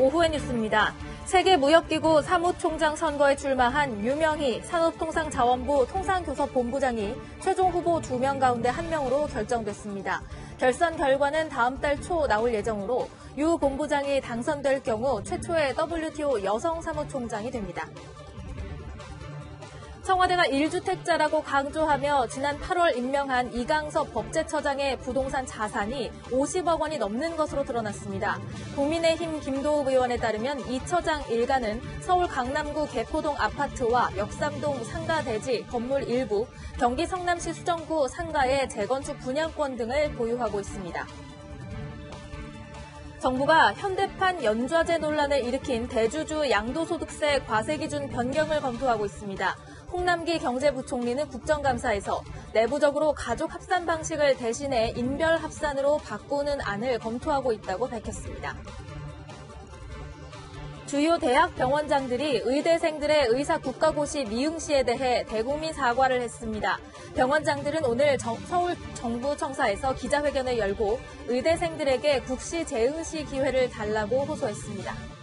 오후의 뉴스입니다. 세계무역기구 사무총장 선거에 출마한 유명희 산업통상자원부 통상교섭본부장이 최종 후보 2명 가운데 1명으로 결정됐습니다. 결선 결과는 다음 달 초 나올 예정으로 유 본부장이 당선될 경우 최초의 WTO 여성 사무총장이 됩니다. 청와대가 1주택자라고 강조하며 지난 8월 임명한 이강섭 법제처장의 부동산 자산이 50억 원이 넘는 것으로 드러났습니다. 국민의힘 김도읍 의원에 따르면 이 처장 일가는 서울 강남구 개포동 아파트와 역삼동 상가대지 건물 일부, 경기 성남시 수정구 상가의 재건축 분양권 등을 보유하고 있습니다. 정부가 현대판 연좌제 논란을 일으킨 대주주 양도소득세 과세기준 변경을 검토하고 있습니다. 홍남기 경제부총리는 국정감사에서 내부적으로 가족 합산 방식을 대신해 인별 합산으로 바꾸는 안을 검토하고 있다고 밝혔습니다. 주요 대학 병원장들이 의대생들의 의사 국가고시 미응시에 대해 대국민 사과를 했습니다. 병원장들은 오늘 서울 정부청사에서 기자회견을 열고 의대생들에게 국시 재응시 기회를 달라고 호소했습니다.